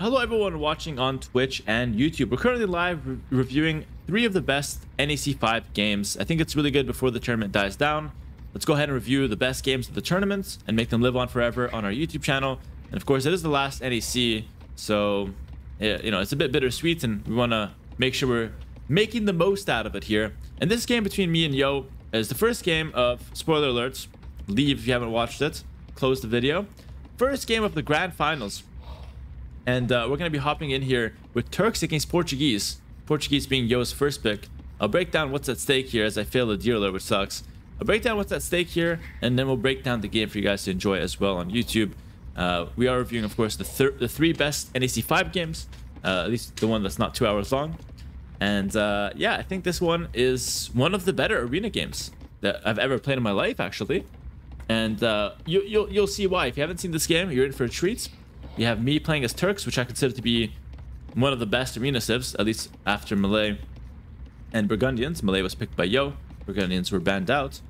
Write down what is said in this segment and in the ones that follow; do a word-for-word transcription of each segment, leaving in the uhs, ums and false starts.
Hello everyone watching on Twitch and YouTube. We're currently live re reviewing three of the best N E C five games. I think it's really good before the tournament dies down. Let's go ahead and review the best games of the tournaments and make them live on forever on our YouTube channel. And of course, it is the last N E C, so yeah, you know, it's a bit bittersweet, and we want to make sure we're making the most out of it here. And this game between me and Yo is the first game of, spoiler alerts, leave if you haven't watched it, close the video, first game of the grand finals. And uh, we're going to be hopping in here with Turks against Portuguese. Portuguese being Yo's first pick. I'll break down what's at stake here as I fail a dealer, which sucks. I'll break down what's at stake here, and then we'll break down the game for you guys to enjoy as well on YouTube. Uh, we are reviewing, of course, the, th the three best N E C five games. Uh, at least the one that's not two hours long. And uh, yeah, I think this one is one of the better arena games that I've ever played in my life, actually. And uh, you, you'll, you'll see why. If you haven't seen this game, you're in for a treat. You have me playing as Turks, which I consider to be one of the best arena civs, at least after Malay and Burgundians. Malay was picked by Yo. Burgundians were banned out.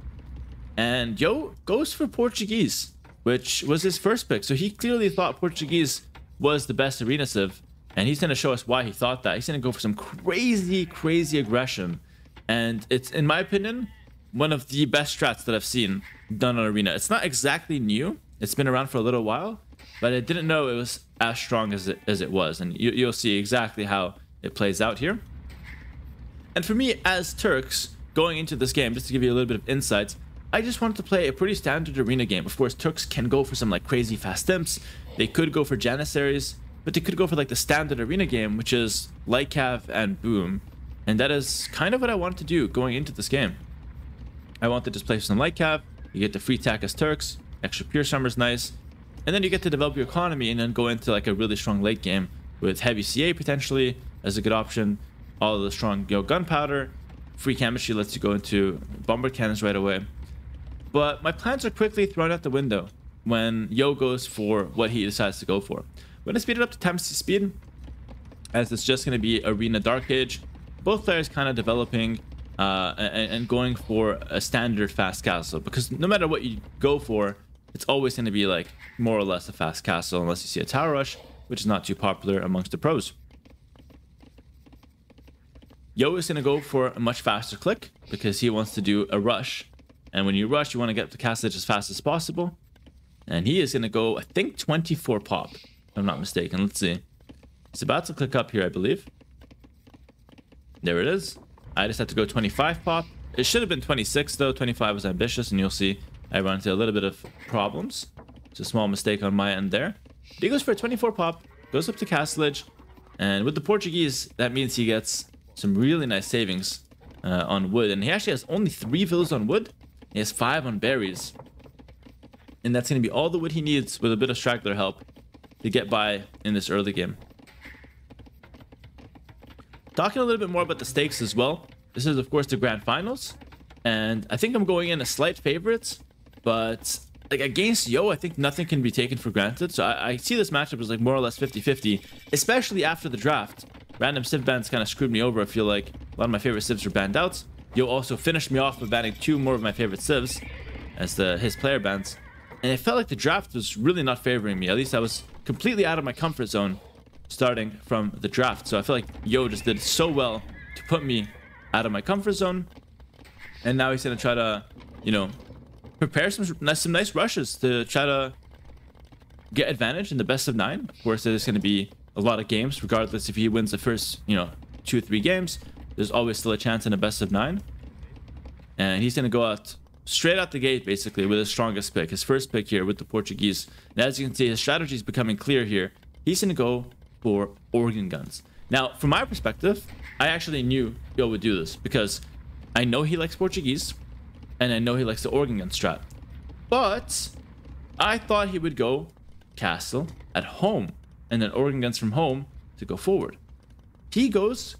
And Yo goes for Portuguese, which was his first pick. So he clearly thought Portuguese was the best arena civ. And he's going to show us why he thought that. He's going to go for some crazy, crazy aggression. And it's, in my opinion, one of the best strats that I've seen done on arena. It's not exactly new. It's been around for a little while. But I didn't know it was as strong as it, as it was. And you, you'll see exactly how it plays out here. And for me, as Turks, going into this game, just to give you a little bit of insight, I just wanted to play a pretty standard arena game. Of course, Turks can go for some like crazy fast imps. They could go for Janissaries. But they could go for like the standard arena game, which is light cav and boom. And that is kind of what I wanted to do going into this game. I wanted to just play some light cav. You get the free tack as Turks. Extra pure summer is nice. And then you get to develop your economy and then go into like a really strong late game with heavy C A potentially as a good option. All of the strong Yo gunpowder. Free chemistry lets you go into bomber cannons right away. But my plans are quickly thrown out the window when Yo goes for what he decides to go for. We're going to speed it up to Tempest Speed as it's just going to be Arena Dark Age. Both players kind of developing uh, and, and going for a standard fast castle, because no matter what you go for, it's always going to be like more or less a fast castle unless you see a tower rush, which is not too popular amongst the pros. Yo is going to go for a much faster click because he wants to do a rush. And when you rush, you want to get the castle as fast as possible. And he is going to go, I think, twenty-four pop, if I'm not mistaken. Let's see. He's about to click up here, I believe. There it is. I just had to go twenty-five pop. It should have been twenty-six, though. twenty-five was ambitious, and you'll see I run into a little bit of problems. It's a small mistake on my end there. But he goes for a twenty-four pop, goes up to Castlage, and with the Portuguese, that means he gets some really nice savings uh, on wood. And he actually has only three villas on wood. He has five on berries. And that's going to be all the wood he needs with a bit of straggler help to get by in this early game. Talking a little bit more about the stakes as well. This is, of course, the grand finals. And I think I'm going in a slight favorite. But like against Yo, I think nothing can be taken for granted. So I, I see this matchup as like more or less fifty fifty, especially after the draft. Random civ bans kind of screwed me over. I feel like a lot of my favorite civs were banned out. Yo also finished me off by banning two more of my favorite civs as the, his player bans. And it felt like the draft was really not favoring me. At least I was completely out of my comfort zone starting from the draft. So I feel like Yo just did so well to put me out of my comfort zone. And now he's going to try to, you know, prepare some nice, some nice rushes to try to get advantage in the best of nine. Of course, there's going to be a lot of games, regardless if he wins the first, you know, two or three games. There's always still a chance in a best of nine. And he's going to go out straight out the gate, basically, with his strongest pick. His first pick here with the Portuguese. And as you can see, his strategy is becoming clear here. He's going to go for Organ Guns. Now, from my perspective, I actually knew Yo would do this because I know he likes Portuguese. And I know he likes the Organ Gun strat. But I thought he would go castle at home. And then Organ Guns from home to go forward. He goes,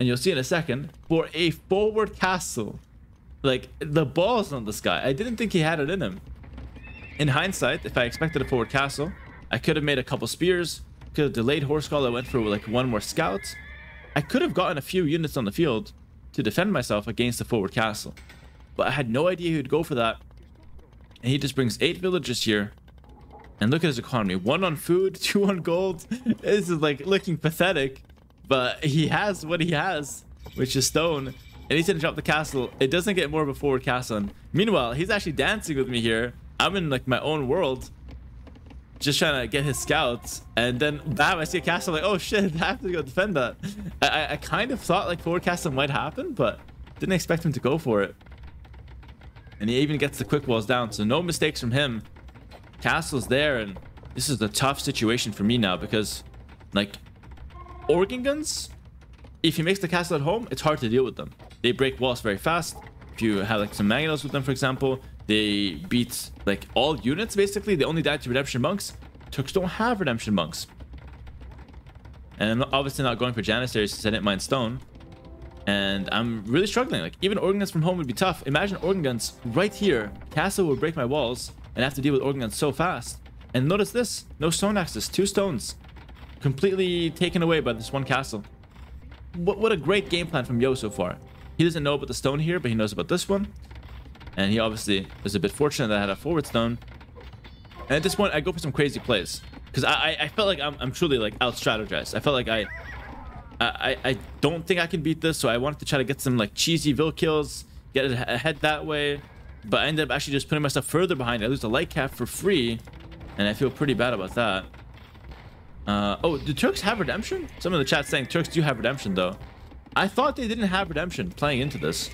and you'll see in a second, for a forward castle. Like, the balls on this guy. I didn't think he had it in him. In hindsight, if I expected a forward castle, I could have made a couple spears. Could have delayed Horsecall. I went for like one more scout. I could have gotten a few units on the field to defend myself against the forward castle. But I had no idea he would go for that. And he just brings eight villagers here. And look at his economy. One on food, two on gold. This is like looking pathetic, but he has what he has, which is stone. And he's gonna drop the castle. It doesn't get more of a forward castle. And meanwhile, he's actually dancing with me here. I'm in like my own world, just trying to get his scouts. And then bam, I see a castle. I'm like, oh shit, I have to go defend that. I, I kind of thought like forward castle might happen, but didn't expect him to go for it. And he even gets the quick walls down, so no mistakes from him. Castle's there, and this is the tough situation for me now because, like, Organ Guns, if he makes the castle at home, it's hard to deal with them. They break walls very fast. If you have, like, some Mangonels with them, for example, they beat, like, all units, basically. They only died to Redemption Monks. Turks don't have Redemption Monks. And I'm obviously not going for Janissaries since I didn't mind stone. And I'm really struggling. Like, even Organ Guns from home would be tough. Imagine Organ Guns right here. Castle will break my walls, and I have to deal with Organ Guns so fast. And notice this. No stone axes. Two stones. Completely taken away by this one castle. What, what a great game plan from Yo so far. He doesn't know about the stone here, but he knows about this one. And he obviously was a bit fortunate that I had a forward stone. And at this point, I go for some crazy plays. Because I, I, I felt like I'm, I'm truly, like, out-strategized. I felt like I... I, I don't think I can beat this, so I wanted to try to get some like cheesy vil kills, get ahead that way, but I ended up actually just putting myself further behind. I lose the light cap for free, and I feel pretty bad about that. Uh, oh, do Turks have redemption? Some of the chat saying Turks do have redemption though. I thought they didn't have redemption playing into this.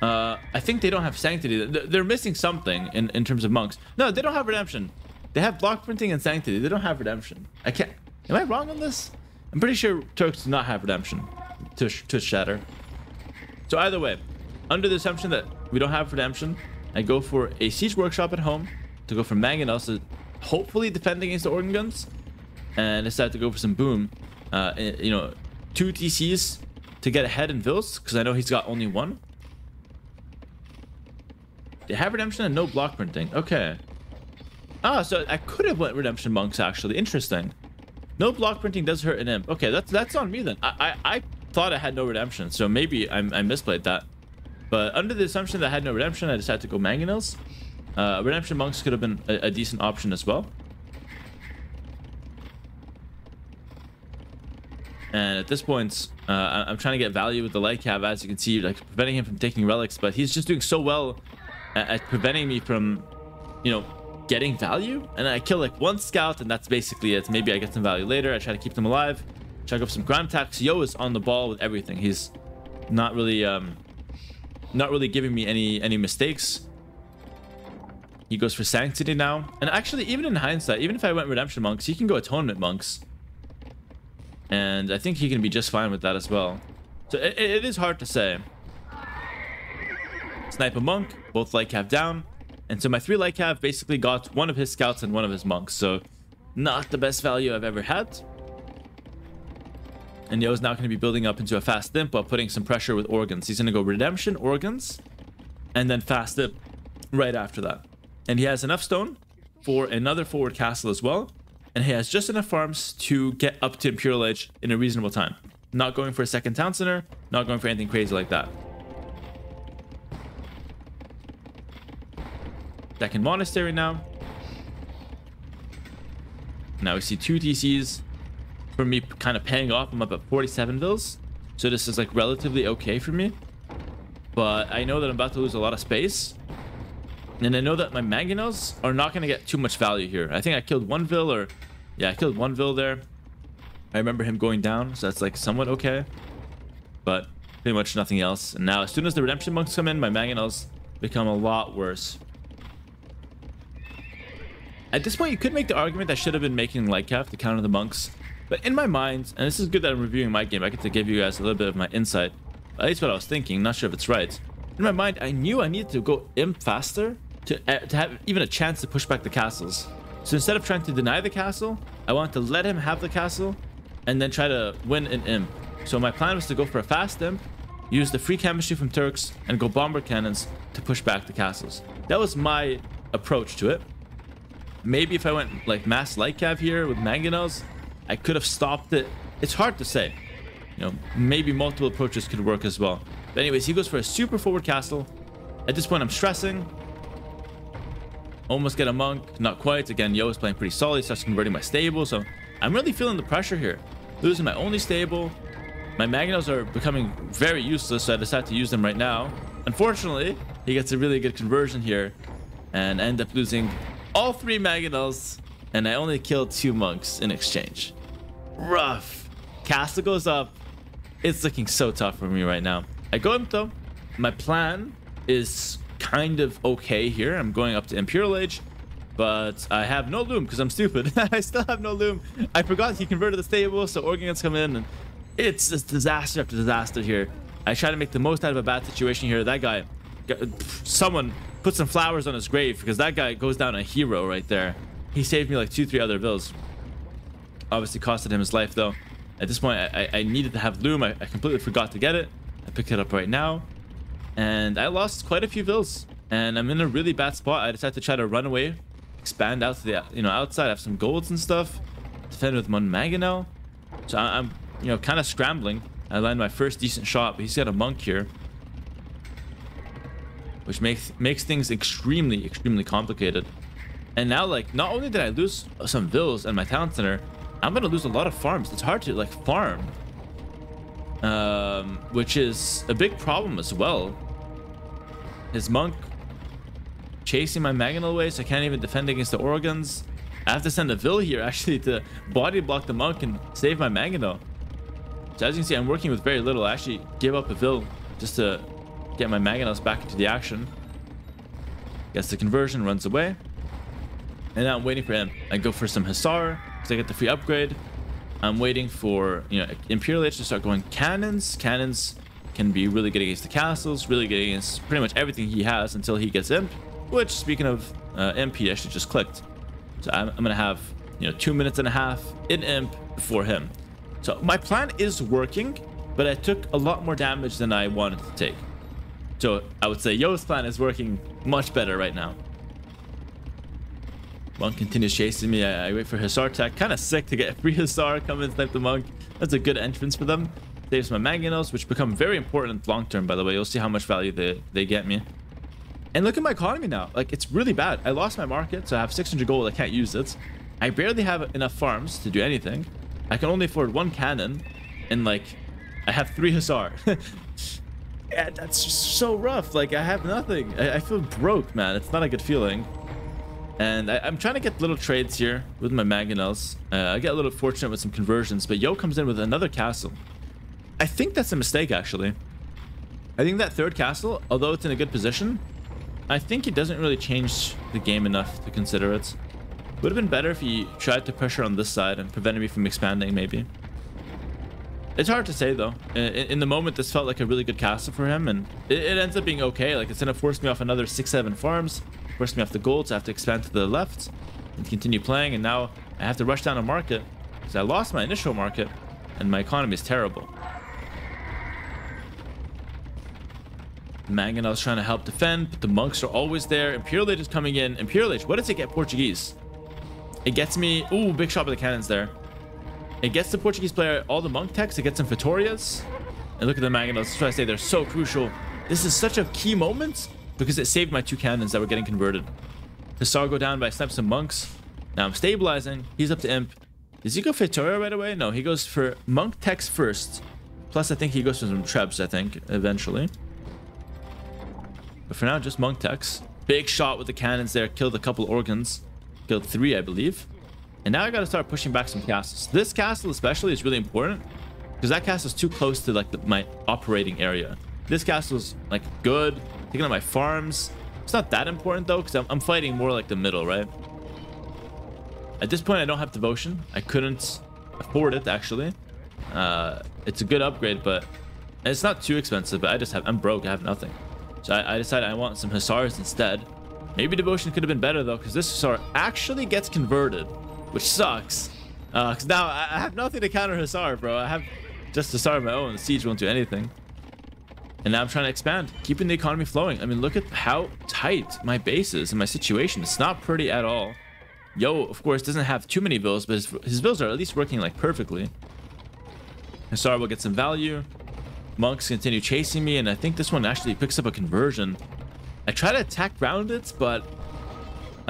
Uh, I think they don't have sanctity. They're missing something in, in terms of monks. No, they don't have redemption. They have block printing and sanctity. They don't have redemption. I can't. Am I wrong on this? I'm pretty sure Turks do not have redemption to, sh to shatter. So either way, under the assumption that we don't have redemption, I go for a siege workshop at home to go for Mangonels to hopefully defend against the Organ Guns, and decide to go for some boom. Uh, you know, two T Cs to get ahead in vils because I know he's got only one. They have redemption and no block printing. Okay. Ah, so I could have went redemption monks actually. Interesting. No block printing does hurt an imp. Okay, that's that's on me then. I I, I thought I had no redemption, so maybe I, I misplayed that. But under the assumption that I had no redemption, I decided to go Mangonels. Uh, redemption monks could have been a, a decent option as well. And at this point, uh, I'm trying to get value with the light cab, as you can see, like preventing him from taking relics. But he's just doing so well at, at preventing me from, you know, getting value. And I kill like one scout, and that's basically it. Maybe I get some value later. I try to keep them alive, check up some ground attacks. Yo is on the ball with everything. He's not really um not really giving me any any mistakes. He goes for sanctity now, and actually even in hindsight, even if I went redemption monks, he can go atonement monks, and I think he can be just fine with that as well. So it, it is hard to say. Snipe a monk, both light cap down. And so my three light cav basically got one of his scouts and one of his monks. So not the best value I've ever had. And Yo is now going to be building up into a fast imp while putting some pressure with organs. He's going to go redemption, organs, and then fast imp right after that. And he has enough stone for another forward castle as well. And he has just enough farms to get up to Imperial Age in a reasonable time. Not going for a second town center, not going for anything crazy like that. Second monastery now. Now we see two T Cs for me kind of paying off. I'm up at forty-seven vils. So this is like relatively okay for me. But I know that I'm about to lose a lot of space. And I know that my Mangonels are not going to get too much value here. I think I killed one vil or... Yeah, I killed one vil there. I remember him going down. So that's like somewhat okay. But pretty much nothing else. And now as soon as the Redemption Monks come in, my Mangonels become a lot worse. At this point, you could make the argument I should have been making light calf to counter the monks. But in my mind, and this is good that I'm reviewing my game, I get to give you guys a little bit of my insight. At least what I was thinking, not sure if it's right. In my mind, I knew I needed to go imp faster to, uh, to have even a chance to push back the castles. So instead of trying to deny the castle, I wanted to let him have the castle and then try to win an imp. So my plan was to go for a fast imp, use the free chemistry from Turks, and go bomber cannons to push back the castles. That was my approach to it. Maybe if I went like mass light cav here with Mangonels, I could have stopped it. It's hard to say. You know, maybe multiple approaches could work as well. But anyways, he goes for a super forward castle. At this point, I'm stressing. Almost get a monk. Not quite. Again, Yo is playing pretty solid. He starts converting my stable. So I'm really feeling the pressure here. Losing my only stable. My Mangonels are becoming very useless, so I decided to use them right now. Unfortunately, he gets a really good conversion here. And I end up losing all three Mangonels. And I only killed two monks in exchange. Rough. Castle goes up. It's looking so tough for me right now. I go up though. My plan is kind of okay here. I'm going up to Imperial Age, but I have no loom because I'm stupid. I still have no loom. I forgot he converted the stable, so Organ Guns come in, and it's just disaster after disaster here. I try to make the most out of a bad situation here. That guy, someone put some flowers on his grave because that guy goes down a hero right there. He saved me like two, three other bills. Obviously costed him his life though. At this point, I, I needed to have loom. I, I completely forgot to get it. I pick it up right now. And I lost quite a few vills, and I'm in a really bad spot. I decided to try to run away, expand out to the you know outside. I have some golds and stuff. Defend with one Mangonel, so I'm you know kind of scrambling. I land my first decent shot, but he's got a monk here, which makes makes things extremely extremely complicated. And now, like, not only did I lose some vills and my town center, I'm gonna lose a lot of farms. It's hard to like farm. Um, which is a big problem as well. His monk chasing my Mangonel away, so I can't even defend against the Organs. I have to send a vill here actually to body block the monk and save my Mangonel. So as you can see, I'm working with very little. I actually give up a vill just to get my Mangonels back into the action. Gets the conversion, runs away. And now I'm waiting for him. I go for some Hussar because I get the free upgrade. I'm waiting for, you know, Imperial Age to start going cannons. Cannons can be really good against the castles, really good against pretty much everything he has until he gets imped, which, speaking of uh, imp, he actually just clicked. So I'm, I'm going to have, you know, two minutes and a half in imp before him. So my plan is working, but I took a lot more damage than I wanted to take. So I would say Yo's plan is working much better right now. Monk continues chasing me. I, I wait for Hussar tech. Kind of sick to get a free Hussar, come and snipe the monk. That's a good entrance for them. Saves my Mangonels, which become very important long term, by the way. You'll see how much value they, they get me. And look at my economy now. Like, it's really bad. I lost my market, so I have six hundred gold. I can't use it. I barely have enough farms to do anything. I can only afford one cannon, and, like, I have three Hussar. Yeah, that's just so rough. Like, I have nothing. I, I feel broke, man. It's not a good feeling. And I, I'm trying to get little trades here with my Mangonels. Uh, I get a little fortunate with some conversions, but Yo comes in with another castle. I think that's a mistake, actually. I think that third castle, although it's in a good position, I think it doesn't really change the game enough to consider it. Would have been better if he tried to pressure on this side and prevented me from expanding, maybe. It's hard to say, though. In, in the moment, this felt like a really good castle for him, and it, it ends up being okay. Like, it's going to force me off another six, seven farms. Forced me off the gold, so I have to expand to the left and continue playing. And now I have to rush down a market because I lost my initial market and my economy is terrible. Mangonel's trying to help defend, but the monks are always there. Imperial Age is coming in. Imperial Age, what does it get Portuguese? It gets me... Ooh, big shot with the cannons there. It gets the Portuguese player all the monk techs. It gets some Feitorias. And look at the Mangonels. That's why I say they're so crucial. This is such a key moment, because it saved my two cannons that were getting converted. Hussar go down by snipes and monks. Now I'm stabilizing. He's up to imp. Does he go Feitoria right away? No, he goes for monk techs first. Plus, I think he goes for some trebs, I think, eventually. But for now, just monk techs. Big shot with the cannons there. Killed a couple organs. Killed three, I believe. And now I got to start pushing back some castles. This castle especially is really important, because that castle is too close to like the, my operating area. This castle is like good. Taking out my farms. It's not that important, though, because I'm, I'm fighting more like the middle, right? At this point, I don't have devotion. I couldn't afford it, actually. Uh, it's a good upgrade, but it's not too expensive, but I just have... I'm broke. I have nothing. So I, I decided I want some Hussars instead. Maybe devotion could have been better, though, because this Hussar actually gets converted, which sucks. Uh, because now I have nothing to counter Hussar, bro. I have just Hussar of my own. Siege won't do anything. And now I'm trying to expand, keeping the economy flowing. I mean, look at how tight my base is and my situation. It's not pretty at all. Yo, of course, doesn't have too many bills, but his, his bills are at least working, like, perfectly. Hussar will get some value. Monks continue chasing me, and I think this one actually picks up a conversion. I try to attack round it, but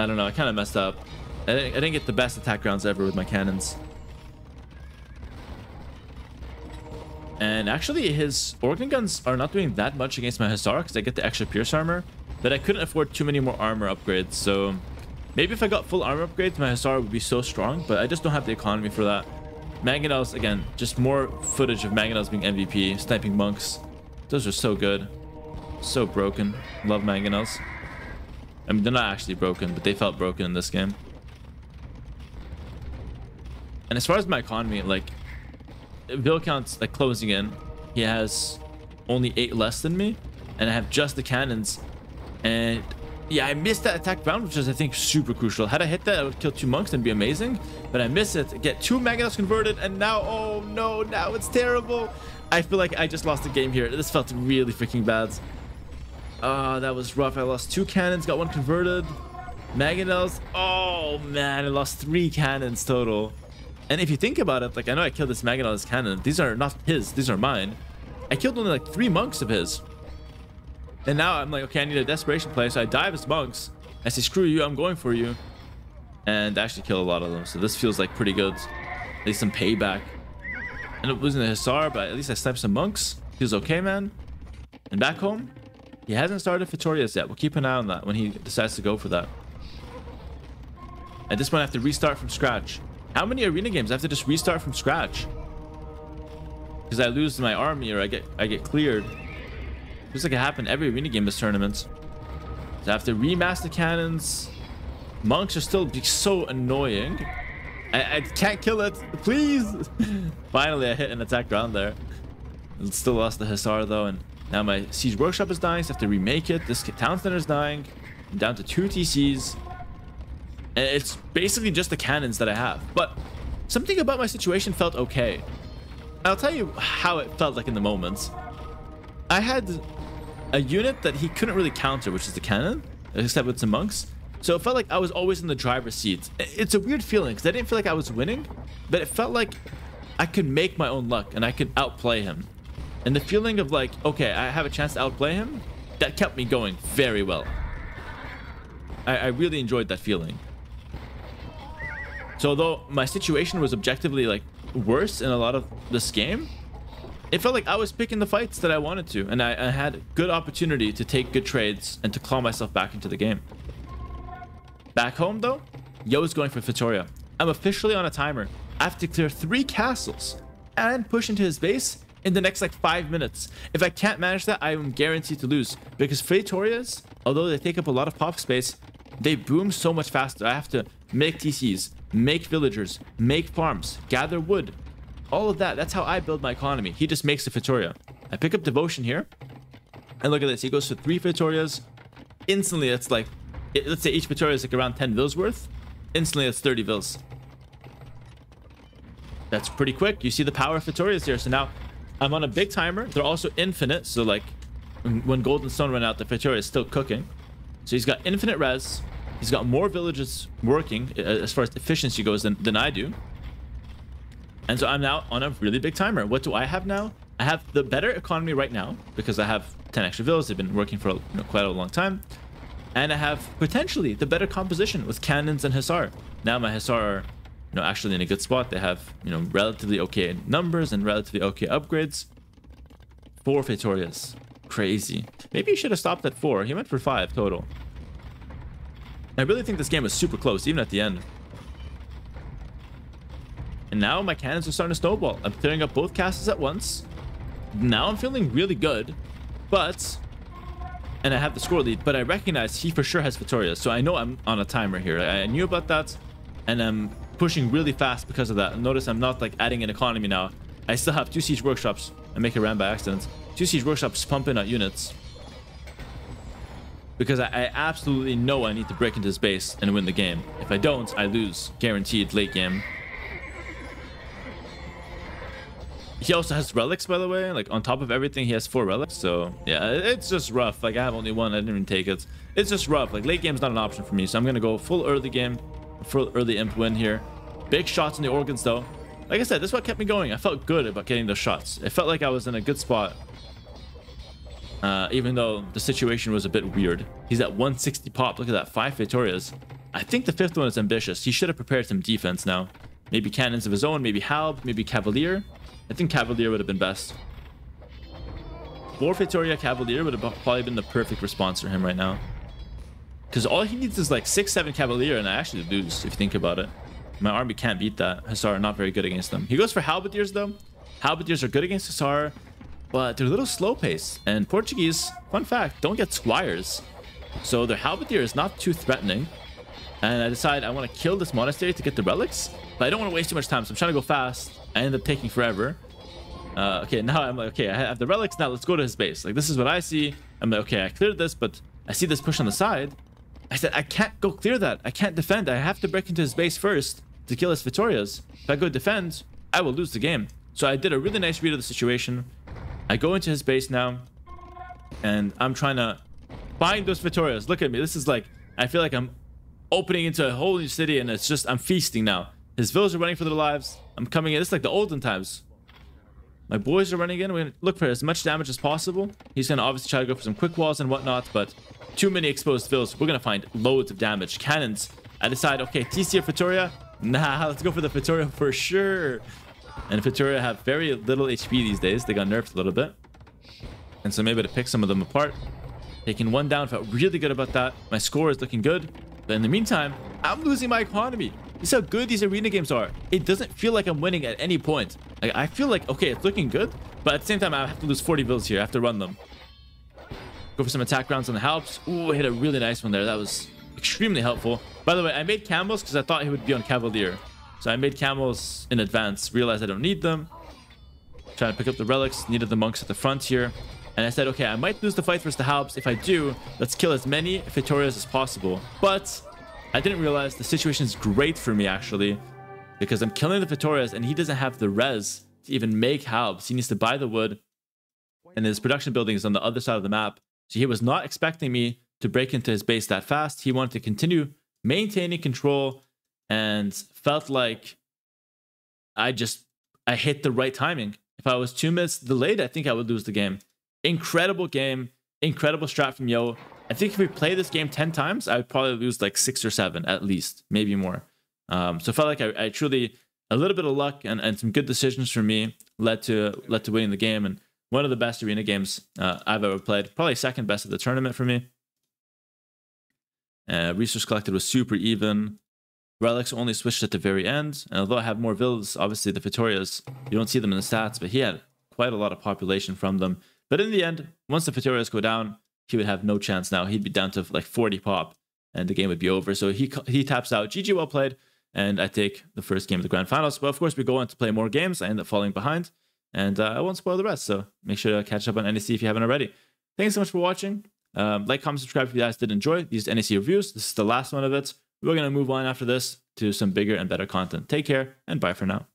I don't know. I kind of messed up. I didn't, I didn't get the best attack rounds ever with my cannons. And actually, his organ guns are not doing that much against my Hussar because I get the extra pierce armor. But I couldn't afford too many more armor upgrades. So maybe if I got full armor upgrades, my Hussar would be so strong. But I just don't have the economy for that. Mangonels, again, just more footage of Mangonels being M V P, sniping monks. Those are so good. So broken. Love Mangonels. I mean, they're not actually broken, but they felt broken in this game. And as far as my economy, like, Vilcount's like closing in. He has only eight less than me, and I have just the cannons. And yeah, I missed that attack round, which is, I think, super crucial. Had I hit that, I would kill two monks and be amazing. But I miss it, get two Mangonels converted, and now, oh no, now it's terrible. I feel like I just lost the game here. This felt really freaking bad. Oh, that was rough. I lost two cannons, got one converted. Mangonels. Oh, man. I lost three cannons total. And if you think about it, like, I know I killed this Mangonel's cannon. These are not his. These are mine. I killed only, like, three monks of his. And now I'm like, okay, I need a desperation play. So I dive as monks. I say, screw you. I'm going for you. And I actually kill a lot of them. So this feels, like, pretty good. At least some payback. I ended up losing the Hussar, but at least I sniped some monks. Feels okay, man. And back home. He hasn't started Feitorias yet. We'll keep an eye on that when he decides to go for that. At this point, I have to restart from scratch. How many arena games I have to just restart from scratch? Because I lose my army or I get I get cleared. Looks like it happened every arena game this tournament. So I have to remaster the cannons. Monks are still being so annoying. I, I can't kill it. Please. Finally, I hit an attack round there. Still lost the Hussar though, and now my Siege Workshop is dying, so I have to remake it. This Town Center is dying. I'm down to two T Cs. And it's basically just the cannons that I have. But something about my situation felt okay. I'll tell you how it felt like in the moment. I had a unit that he couldn't really counter, which is the cannon, except with some monks. So it felt like I was always in the driver's seat. It's a weird feeling, because I didn't feel like I was winning. But it felt like I could make my own luck, and I could outplay him. And the feeling of like, okay, I have a chance to outplay him, that kept me going very well. I, I really enjoyed that feeling. So although my situation was objectively like worse in a lot of this game, it felt like I was picking the fights that I wanted to. And I, I had good opportunity to take good trades and to claw myself back into the game. Back home though, Yo is going for Feitoria. I'm officially on a timer. I have to clear three castles and push into his base in the next like five minutes. If I can't manage that, I am guaranteed to lose, because Feitorias, although they take up a lot of pop space, they boom so much faster. I have to make T Cs, make villagers, make farms, gather wood, all of that. That's how I build my economy. He just makes the Feitoria. I pick up Devotion here, and look at this. He goes to three Feitorias. Instantly, it's like, it, let's say each Feitoria is like around ten vils worth. Instantly, it's thirty vils. That's pretty quick. You see the power of Feitorias here. So now I'm on a big timer. They're also infinite. So like when gold and stone run out, the Feitoria is still cooking. So he's got infinite res. He's got more villages working as far as efficiency goes than, than I do. And so I'm now on a really big timer. What do I have now? I have the better economy right now because I have ten extra villas. They've been working for you know, quite a long time. And I have potentially the better composition with cannons and Hussar. Now my Hussar are you know, actually in a good spot. They have, you know, relatively okay numbers and relatively okay upgrades. Four Feitorias. Crazy. Maybe he should have stopped at four. He went for five total. I really think this game was super close, even at the end. And now my cannons are starting to snowball. I'm clearing up both castles at once. Now I'm feeling really good, but... And I have the score lead, but I recognize he for sure has Feitorias, so I know I'm on a timer here. I knew about that, and I'm pushing really fast because of that. Notice I'm not like adding an economy now. I still have two siege workshops. I make a ram by accident. Two siege workshops pumping out units because I, I absolutely know I need to break into his base and win the game. If I don't, I lose guaranteed late game. He also has relics, by the way. Like on top of everything, he has four relics. So yeah, it's just rough. Like I have only one. I didn't even take it. It's just rough. Like late game is not an option for me, so I'm gonna go full early game. For early imp win here. Big shots in the organs though. Like I said, this is what kept me going. I felt good about getting those shots. It felt like I was in a good spot. Uh, even though the situation was a bit weird. He's at one sixty pop. Look at that. Five Feitorias. I think the fifth one is ambitious. He should have prepared some defense now. Maybe cannons of his own, maybe Halb, maybe Cavalier. I think Cavalier would have been best. More Feitoria Cavalier would have probably been the perfect response for him right now. Because all he needs is like six seven Cavalier, and I actually lose, if you think about it. My army can't beat that. Hussar are not very good against them. He goes for Halberdiers, though. Halberdiers are good against Hussar, but they're a little slow paced. And Portuguese, fun fact, don't get Squires. So their Halberdier is not too threatening. And I decide I want to kill this monastery to get the relics, but I don't want to waste too much time, so I'm trying to go fast. I end up taking forever. Uh, okay, now I'm like, okay, I have the relics. Now let's go to his base. Like, this is what I see. I'm like, okay, I cleared this, but I see this push on the side. I said, I can't go clear that. I can't defend. I have to break into his base first to kill his Feitorias. If I go defend, I will lose the game. So I did a really nice read of the situation. I go into his base now, and I'm trying to find those Feitorias. Look at me. This is like, I feel like I'm opening into a whole new city, and it's just, I'm feasting now. His villagers are running for their lives. I'm coming in. It's like the olden times. My boys are running in. We're going to look for as much damage as possible. He's going to obviously try to go for some quick walls and whatnot, but too many exposed villas. We're going to find loads of damage. Cannons. I decide, okay, T C or Feitoria? Nah, let's go for the Feitoria for sure. And Feitoria have very little H P these days. They got nerfed a little bit. And so maybe to pick some of them apart. Taking one down. Felt really good about that. My score is looking good. But in the meantime, I'm losing my economy. This is how good these arena games are. It doesn't feel like I'm winning at any point. Like, I feel like, okay, it's looking good, but at the same time, I have to lose forty bills here. I have to run them. Go for some attack rounds on the Halbs. Ooh, I hit a really nice one there. That was extremely helpful. By the way, I made camels because I thought he would be on Cavalier. So I made camels in advance. Realized I don't need them. Trying to pick up the relics. Needed the monks at the front here. And I said, okay, I might lose the fight versus the Halbs. If I do, let's kill as many Feitorias as possible. But I didn't realize the situation is great for me, actually, because I'm killing the Feitorias and he doesn't have the res to even make Halbs. He needs to buy the wood, and his production building is on the other side of the map. So he was not expecting me to break into his base that fast. He wanted to continue maintaining control and felt like I just, I hit the right timing. If I was two minutes delayed, I think I would lose the game. Incredible game, incredible strat from Yo. I think if we play this game ten times, I would probably lose like six or seven at least, maybe more. Um, so it felt like I, I truly, a little bit of luck and, and some good decisions for me led to led to winning the game. And one of the best arena games uh, I've ever played, probably second best of the tournament for me. Uh, resource collected was super even. Relics only switched at the very end. And although I have more villas, obviously the Feitorias, you don't see them in the stats, but he had quite a lot of population from them. But in the end, once the Feitorias go down, he would have no chance now. He'd be down to like forty pop and the game would be over. So he he taps out. G G, well played. And I take the first game of the grand finals. Well, of course, we go on to play more games. I end up falling behind, and uh, I won't spoil the rest. So make sure to catch up on N E C if you haven't already. Thanks so much for watching. Um, like, comment, subscribe if you guys did enjoy these N E C reviews. This is the last one of it. We're going to move on after this to some bigger and better content. Take care and bye for now.